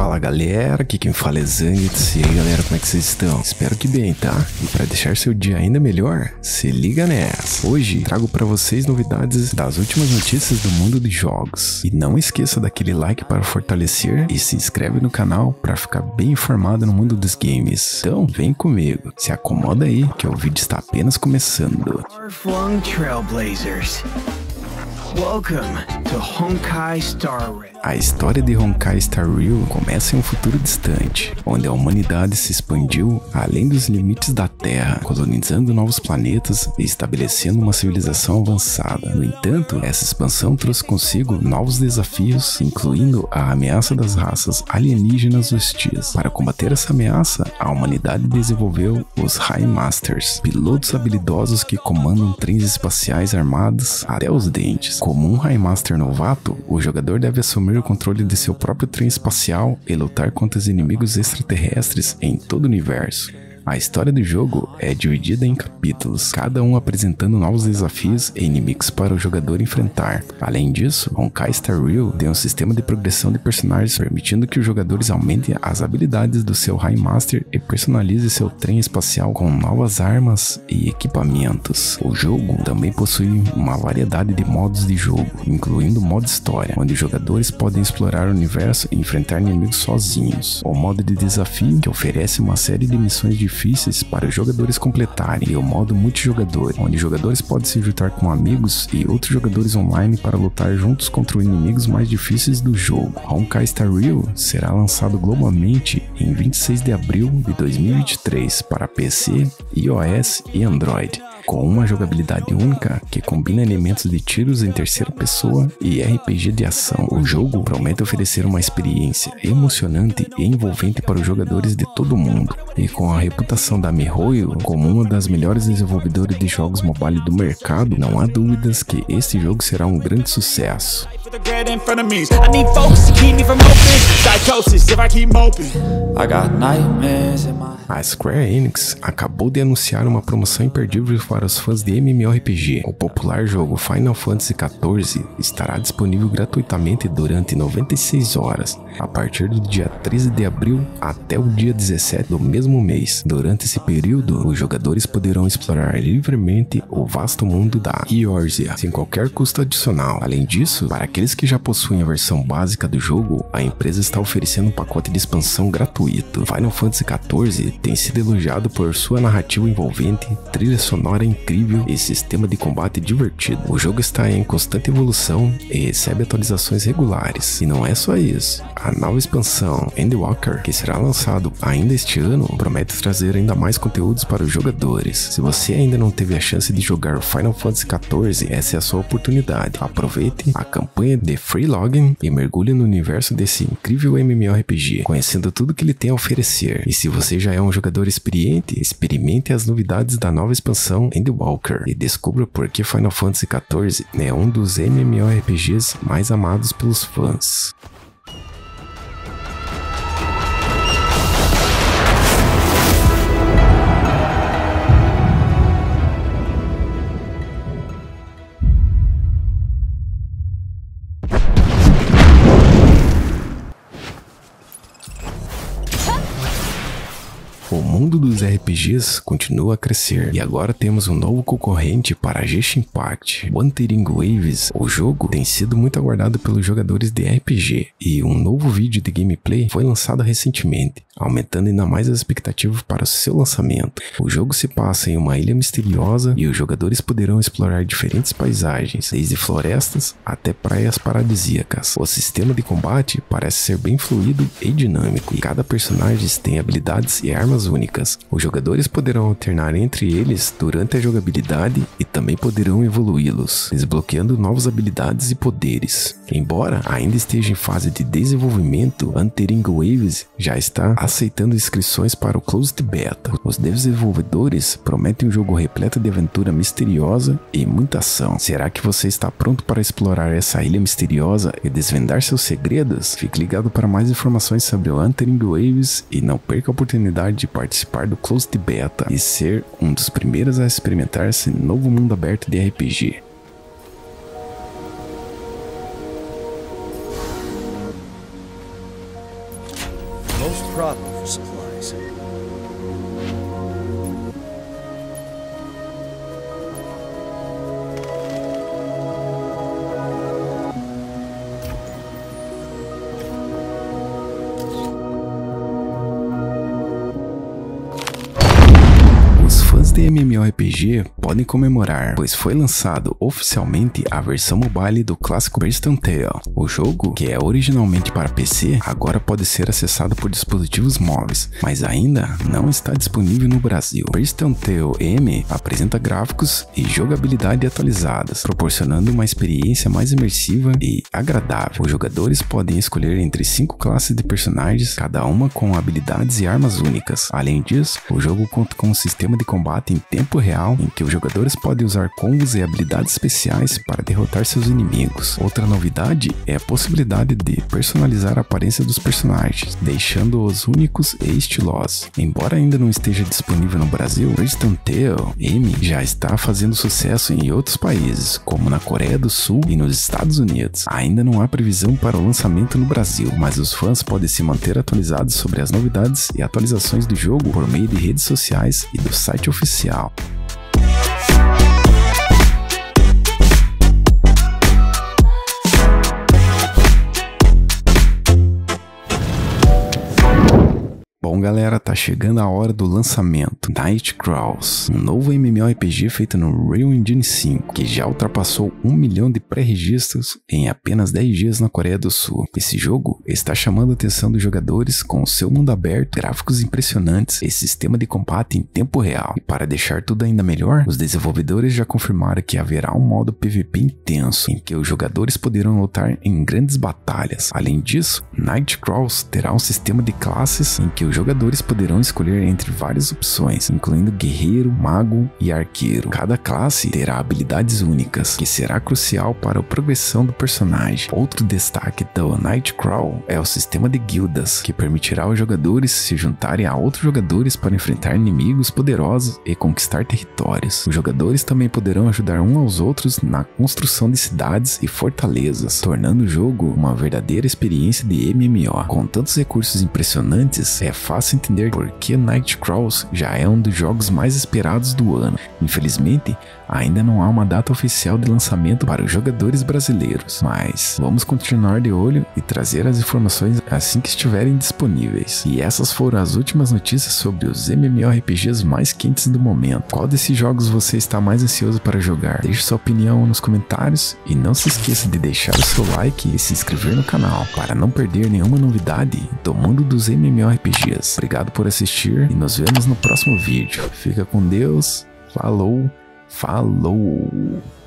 Fala galera, aqui quem fala é Zangets. E aí galera, como é que vocês estão? Espero que bem, tá? E para deixar seu dia ainda melhor, se liga nessa! Hoje trago para vocês novidades das últimas notícias do mundo dos jogos. E não esqueça daquele like para fortalecer e se inscreve no canal para ficar bem informado no mundo dos games. Então vem comigo, se acomoda aí que o vídeo está apenas começando. Welcome to Honkai Star Rail. A história de Honkai Star Rail começa em um futuro distante, onde a humanidade se expandiu além dos limites da Terra, colonizando novos planetas e estabelecendo uma civilização avançada. No entanto, essa expansão trouxe consigo novos desafios, incluindo a ameaça das raças alienígenas hostis. Para combater essa ameaça, a humanidade desenvolveu os High Masters, pilotos habilidosos que comandam trens espaciais armados até os dentes. Como um High Master novato, o jogador deve assumir o controle de seu próprio trem espacial e lutar contra os inimigos extraterrestres em todo o universo. A história do jogo é dividida em capítulos, cada um apresentando novos desafios e inimigos para o jogador enfrentar. Além disso, Honkai Star Rail tem um sistema de progressão de personagens, permitindo que os jogadores aumentem as habilidades do seu High Master e personalize seu trem espacial com novas armas e equipamentos. O jogo também possui uma variedade de modos de jogo, incluindo o modo história, onde os jogadores podem explorar o universo e enfrentar inimigos sozinhos. O modo de desafio, que oferece uma série de missões difíceis para os jogadores completarem, e o modo multijogador, onde os jogadores podem se juntar com amigos e outros jogadores online para lutar juntos contra os inimigos mais difíceis do jogo. Honkai Star Rail será lançado globalmente em 26 de abril de 2023 para PC, iOS e Android, com uma jogabilidade única que combina elementos de tiros em terceira pessoa e RPG de ação. O jogo promete oferecer uma experiência emocionante e envolvente para os jogadores de todo o mundo, e com a reputação da Mihoyo como uma das melhores desenvolvedoras de jogos mobile do mercado, não há dúvidas que este jogo será um grande sucesso. A Square Enix acabou de anunciar uma promoção imperdível para os fãs de MMORPG. O popular jogo Final Fantasy XIV estará disponível gratuitamente durante 96 horas, a partir do dia 13 de abril até o dia 17 do mesmo mês. Durante esse período, os jogadores poderão explorar livremente o vasto mundo da Eorzea, sem qualquer custo adicional. Além disso, para aqueles que já possuem a versão básica do jogo, a empresa está oferecendo um pacote de expansão gratuito. Final Fantasy XIV tem sido elogiado por sua narrativa envolvente, trilha sonora incrível e sistema de combate divertido. O jogo está em constante evolução e recebe atualizações regulares. E não é só isso. A nova expansão Endwalker, que será lançado ainda este ano, promete trazer ainda mais conteúdos para os jogadores. Se você ainda não teve a chance de jogar Final Fantasy XIV, essa é a sua oportunidade. Aproveite a campanha de Free Login e mergulhe no universo desse incrível MMORPG, conhecendo tudo que ele tem a oferecer. E se você já é um jogador experiente, experimente as novidades da nova expansão Endwalker e descubra por que Final Fantasy XIV é um dos MMORPGs mais amados pelos fãs. O mundo dos RPGs continua a crescer, e agora temos um novo concorrente para Genshin Impact, Wuthering Waves. O jogo tem sido muito aguardado pelos jogadores de RPG, e um novo vídeo de gameplay foi lançado recentemente, aumentando ainda mais as expectativas para seu lançamento. O jogo se passa em uma ilha misteriosa, e os jogadores poderão explorar diferentes paisagens, desde florestas até praias paradisíacas. O sistema de combate parece ser bem fluido e dinâmico, e cada personagem tem habilidades e armas únicas. Os jogadores poderão alternar entre eles durante a jogabilidade e também poderão evoluí-los, desbloqueando novas habilidades e poderes. Embora ainda esteja em fase de desenvolvimento, Wuthering Waves já está aceitando inscrições para o Closed Beta. Os desenvolvedores prometem um jogo repleto de aventura misteriosa e muita ação. Será que você está pronto para explorar essa ilha misteriosa e desvendar seus segredos? Fique ligado para mais informações sobre o Wuthering Waves e não perca a oportunidade de participar do Closed Beta e ser um dos primeiros a experimentar esse novo mundo aberto de RPG. most problem for supplies. Os MMORPG podem comemorar, pois foi lançado oficialmente a versão mobile do clássico Priston Tale. O jogo, que é originalmente para PC, agora pode ser acessado por dispositivos móveis, mas ainda não está disponível no Brasil. Priston Tale M apresenta gráficos e jogabilidade atualizadas, proporcionando uma experiência mais imersiva e agradável. Os jogadores podem escolher entre 5 classes de personagens, cada uma com habilidades e armas únicas. Além disso, o jogo conta com um sistema de combate em tempo real, em que os jogadores podem usar combos e habilidades especiais para derrotar seus inimigos. Outra novidade é a possibilidade de personalizar a aparência dos personagens, deixando-os únicos e estilosos. Embora ainda não esteja disponível no Brasil, Priston Tale M já está fazendo sucesso em outros países, como na Coreia do Sul e nos Estados Unidos. Ainda não há previsão para o lançamento no Brasil, mas os fãs podem se manter atualizados sobre as novidades e atualizações do jogo por meio de redes sociais e do site oficial. Bom galera, tá chegando a hora do lançamento. Night Crows, um novo MMORPG feito no Unreal Engine 5, que já ultrapassou 1 milhão de pré-registros em apenas 10 dias na Coreia do Sul. Esse jogo está chamando a atenção dos jogadores com seu mundo aberto, gráficos impressionantes e sistema de combate em tempo real. E para deixar tudo ainda melhor, os desenvolvedores já confirmaram que haverá um modo PVP intenso, em que os jogadores poderão lutar em grandes batalhas. Além disso, Night Crows terá um sistema de classes em que os jogadores poderão escolher entre várias opções, incluindo guerreiro, mago e arqueiro. Cada classe terá habilidades únicas, que será crucial para a progressão do personagem. Outro destaque do Night Crow é o sistema de guildas, que permitirá aos jogadores se juntarem a outros jogadores para enfrentar inimigos poderosos e conquistar territórios. Os jogadores também poderão ajudar uns aos outros na construção de cidades e fortalezas, tornando o jogo uma verdadeira experiência de MMO. Com tantos recursos impressionantes, é fácil entender por que Night Crows já é um dos jogos mais esperados do ano. Infelizmente, ainda não há uma data oficial de lançamento para os jogadores brasileiros, mas vamos continuar de olho e trazer as informações assim que estiverem disponíveis. E essas foram as últimas notícias sobre os MMORPGs mais quentes do momento. Qual desses jogos você está mais ansioso para jogar? Deixe sua opinião nos comentários e não se esqueça de deixar o seu like e se inscrever no canal para não perder nenhuma novidade do mundo dos MMORPGs. Obrigado por assistir e nos vemos no próximo vídeo. Fica com Deus. Falou.